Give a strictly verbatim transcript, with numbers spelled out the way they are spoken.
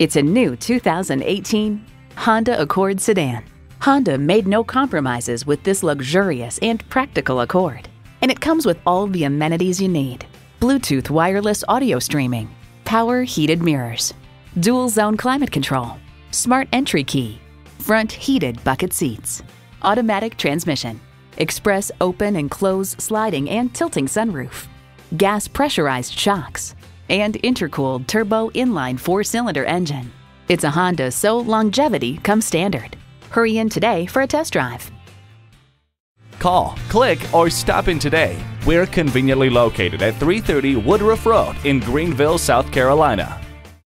It's a new two thousand eighteen Honda Accord sedan. Honda made no compromises with this luxurious and practical Accord, and it comes with all the amenities you need. Bluetooth wireless audio streaming, power heated mirrors, dual zone climate control, smart entry key, front heated bucket seats, automatic transmission, express open and close sliding and tilting sunroof, gas pressurized shocks, and intercooled turbo inline four-cylinder engine. It's a Honda, so longevity comes standard. Hurry in today for a test drive. Call, click, or stop in today. We're conveniently located at three thirty Woodruff Road in Greenville, South Carolina.